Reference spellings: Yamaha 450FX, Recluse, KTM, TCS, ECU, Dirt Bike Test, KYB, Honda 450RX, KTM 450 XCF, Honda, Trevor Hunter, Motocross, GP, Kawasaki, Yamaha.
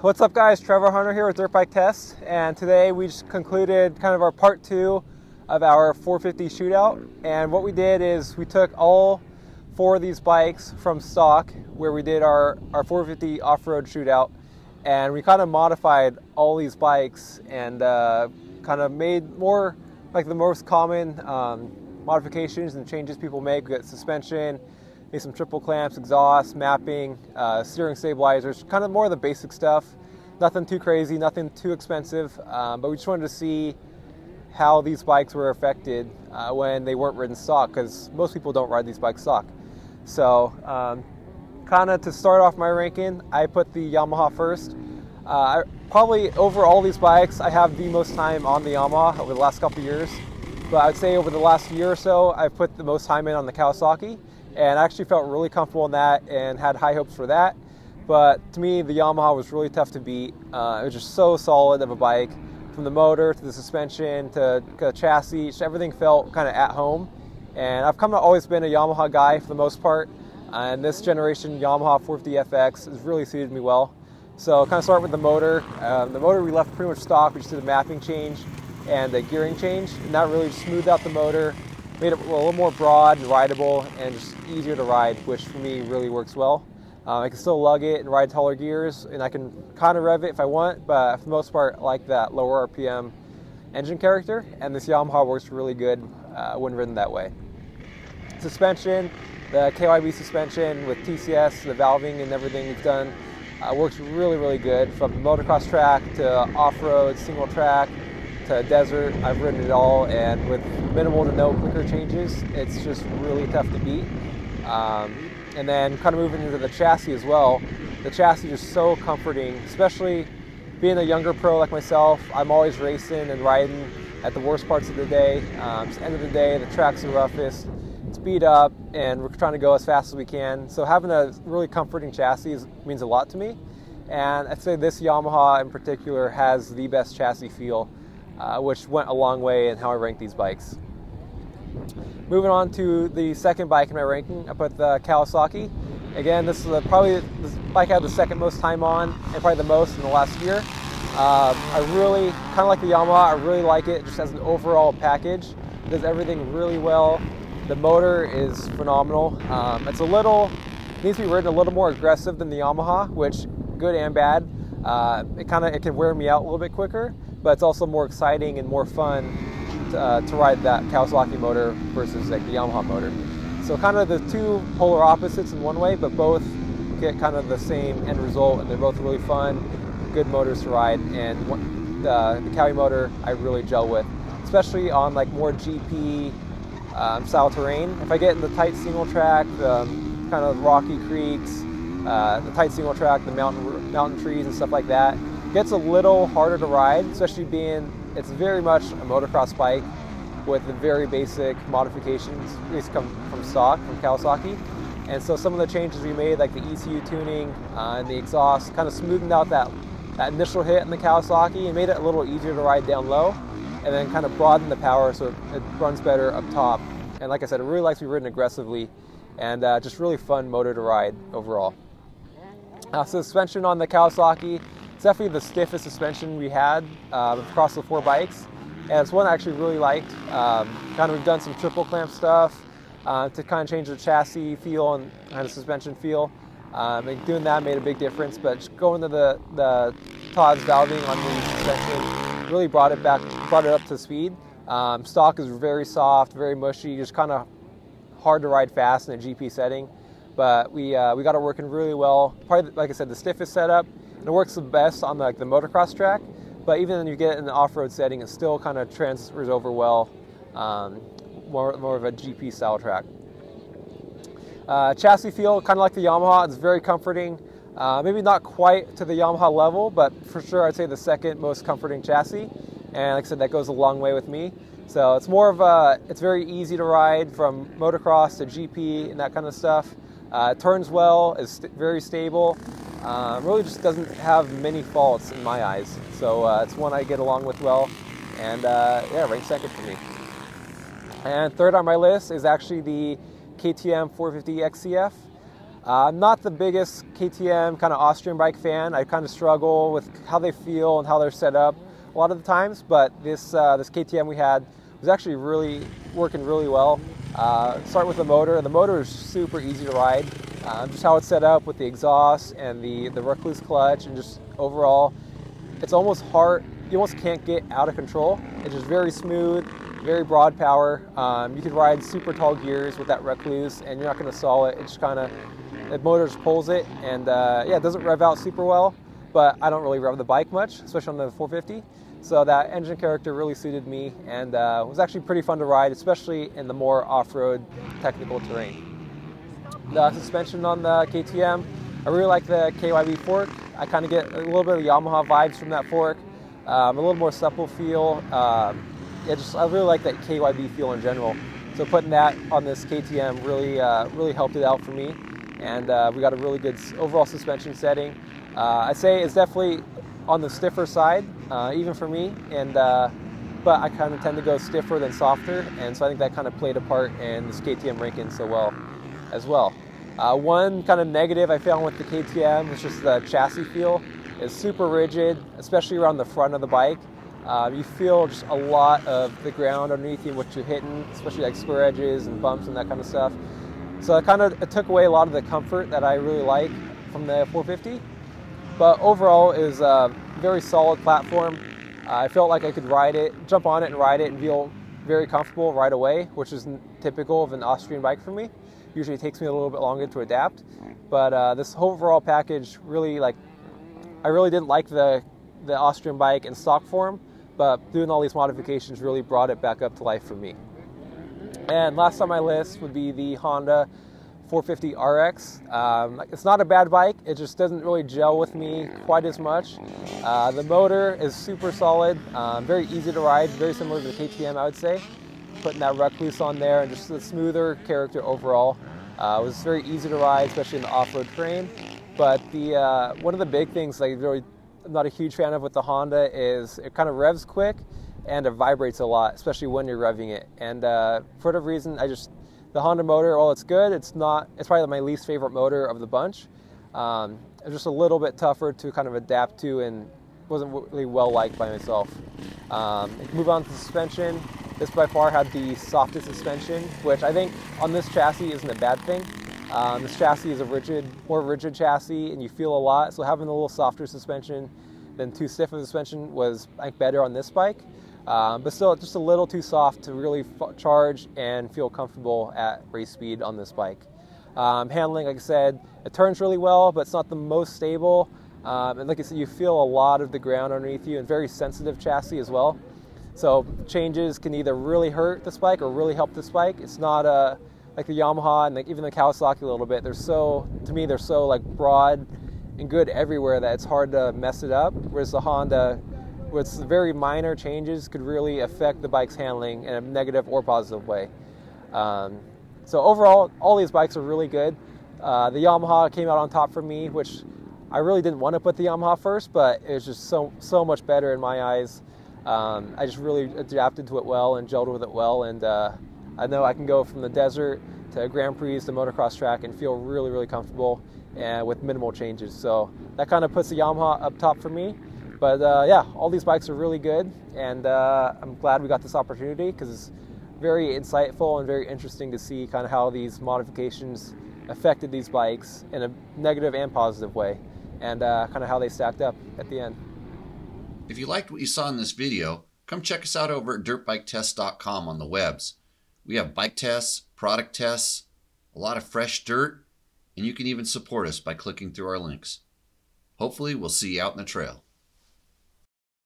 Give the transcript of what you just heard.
What's up, guys? Trevor Hunter here with Dirt Bike Test, and today we just concluded kind of our part two of our 450 shootout. And what we did is we took all four of these bikes from stock where we did our 450 off-road shootout, and we kind of modified all these bikes and kind of made more like the most common modifications and changes people make. We got suspension, made some triple clamps, exhaust, mapping, steering stabilizers, kind of more of the basic stuff. Nothing too crazy, nothing too expensive, but we just wanted to see how these bikes were affected when they weren't ridden stock, because most people don't ride these bikes stock. So kind of to start off my ranking, I put the Yamaha first. Probably over all these bikes, I have the most time on the Yamaha over the last couple of years, but I'd say over the last year or so, I've put the most time in on the Kawasaki. And I actually felt really comfortable in that and had high hopes for that. But to me, the Yamaha was really tough to beat. It was just so solid of a bike, from the motor to the suspension to the chassis. Just everything felt kind of at home. And I've kind of always been a Yamaha guy for the most part. And this generation Yamaha 450FX has really suited me well. So kind of start with the motor. The motor we left pretty much stock. We just did a mapping change and a gearing change. And that really just smoothed out the motor, made it a little more broad and rideable and just easier to ride, which for me really works well. I can still lug it and ride taller gears, and I can kind of rev it if I want, but for the most part, I like that lower RPM engine character, and this Yamaha works really good when ridden that way. Suspension, the KYB suspension with TCS, the valving and everything we've done, works really, really good. From the motocross track to off-road, single track, to desert, I've ridden it all, and with minimal to no clicker changes, it's just really tough to beat. And then kind of moving into the chassis as well, the chassis is so comforting, especially being a younger pro like myself. I'm always racing and riding at the worst parts of the day. It's the end of the day, the track's the roughest, it's beat up, and we're trying to go as fast as we can. So having a really comforting chassis means a lot to me, and I'd say this Yamaha in particular has the best chassis feel, which went a long way in how I ranked these bikes. Moving on to the second bike in my ranking, I put the Kawasaki. Again, this is probably this bike I had the second most time on, and probably the most in the last year. I really kind of like the Yamaha. I really like it just as an overall package. It does everything really well. The motor is phenomenal. It's needs to be ridden a little more aggressive than the Yamaha, which good and bad. It can wear me out a little bit quicker, but it's also more exciting and more fun to ride that Kawasaki motor versus like the Yamaha motor. So kind of the two polar opposites in one way, but both get kind of the same end result, and they're both really fun, good motors to ride. And the Kawi motor I really gel with, especially on like more GP style terrain. If I get in the tight single track, the kind of rocky creeks, the tight single track, the mountain trees and stuff like that, gets a little harder to ride, especially being it's very much a motocross bike with the very basic modifications, at least come from stock, from Kawasaki. And so some of the changes we made, like the ECU tuning and the exhaust, kind of smoothened out that initial hit in the Kawasaki and made it a little easier to ride down low, and then kind of broadened the power so it runs better up top. And like I said, it really likes to be ridden aggressively, and just really fun motor to ride overall. Suspension on the Kawasaki, it's definitely the stiffest suspension we had across the four bikes, and it's one I actually really liked. Kind of we've done some triple clamp stuff to kind of change the chassis feel and kind of suspension feel. And doing that made a big difference, but just going to the Todd's valving on the suspension really brought it up to speed. Stock is very soft, very mushy, just kind of hard to ride fast in a GP setting, but we got it working really well. Probably, like I said, the stiffest setup. And it works the best on the motocross track, but even when you get it in the off-road setting, it still kind of transfers over well, more of a GP style track. Chassis feel, kind of like the Yamaha, it's very comforting. Maybe not quite to the Yamaha level, but for sure I'd say the second most comforting chassis. And like I said, that goes a long way with me. So it's more of a, it's very easy to ride from motocross to GP and that kind of stuff. It turns well, is very stable. Really just doesn't have many faults in my eyes, so it's one I get along with well, and yeah, ranked second for me. And third on my list is actually the KTM 450 XCF. I'm not the biggest KTM kind of Austrian bike fan. I kind of struggle with how they feel and how they're set up a lot of the times, but this KTM we had was actually really working really well. Start with the motor. The motor is super easy to ride. Just how it's set up with the exhaust and the Recluse clutch, and just overall, it's almost hard. You almost can't get out of control. It's just very smooth, very broad power. You could ride super tall gears with that Recluse, and you're not going to stall it. It just kind of, the motor just pulls it, and yeah, it doesn't rev out super well, but I don't really rev the bike much, especially on the 450. So that engine character really suited me, and it was actually pretty fun to ride, especially in the more off-road technical terrain. The suspension on the KTM, I really like the KYB fork. I kind of get a little bit of the Yamaha vibes from that fork, a little more supple feel. I really like that KYB feel in general. So putting that on this KTM really helped it out for me, and we got a really good overall suspension setting. I'd say it's definitely on the stiffer side, even for me, and but I kind of tend to go stiffer than softer, and so I think that kind of played a part in this KTM ranking so well as well. One kind of negative I found with the KTM is just the chassis feel. It's super rigid, especially around the front of the bike. You feel just a lot of the ground underneath you, what you're hitting, especially like square edges and bumps and that kind of stuff. So it took away a lot of the comfort that I really like from the 450. But overall, it was a very solid platform. I felt like I could ride it, jump on it and ride it and feel very comfortable right away, which is typical of an Austrian bike for me. Usually it takes me a little bit longer to adapt, but this overall package really, I really didn't like the Austrian bike in stock form, but doing all these modifications really brought it back up to life for me. And last on my list would be the Honda 450RX. It's not a bad bike, it just doesn't really gel with me quite as much. The motor is super solid, very easy to ride, very similar to the KTM, I would say. Putting that Recluse on there and just the smoother character overall. It was very easy to ride, especially in the off-road terrain. But one of the big things I'm not a huge fan of with the Honda is it kind of revs quick and it vibrates a lot, especially when you're revving it. And for whatever reason, the Honda motor, while it's good, it's probably my least favorite motor of the bunch. It's just a little bit tougher to kind of adapt to and wasn't really well liked by myself. Move on to suspension. This by far had the softest suspension, which I think on this chassis isn't a bad thing. This chassis is a more rigid chassis, and you feel a lot, so having a little softer suspension than too stiff of a suspension was, I think, better on this bike. But still, just a little too soft to really charge and feel comfortable at race speed on this bike. Handling, like I said, it turns really well, but it's not the most stable. And like I said, you feel a lot of the ground underneath you, and very sensitive chassis as well. So changes can either really hurt this bike or really help this bike. It's not like the Yamaha and even the Kawasaki a little bit. To me, they're so broad and good everywhere that it's hard to mess it up. Whereas the Honda, with very minor changes, could really affect the bike's handling in a negative or positive way. So overall, all these bikes are really good. The Yamaha came out on top for me, which I really didn't want to put the Yamaha first, but it was just so much better in my eyes. I just really adapted to it well and gelled with it well, and I know I can go from the desert to Grand Prix to motocross track and feel really, really comfortable and with minimal changes. So that kind of puts the Yamaha up top for me. But yeah, all these bikes are really good, and I'm glad we got this opportunity because it's very insightful and very interesting to see kind of how these modifications affected these bikes in a negative and positive way, and kind of how they stacked up at the end. If you liked what you saw in this video, come check us out over at dirtbiketest.com on the webs. We have bike tests, product tests, a lot of fresh dirt, and you can even support us by clicking through our links. Hopefully, we'll see you out in the trail.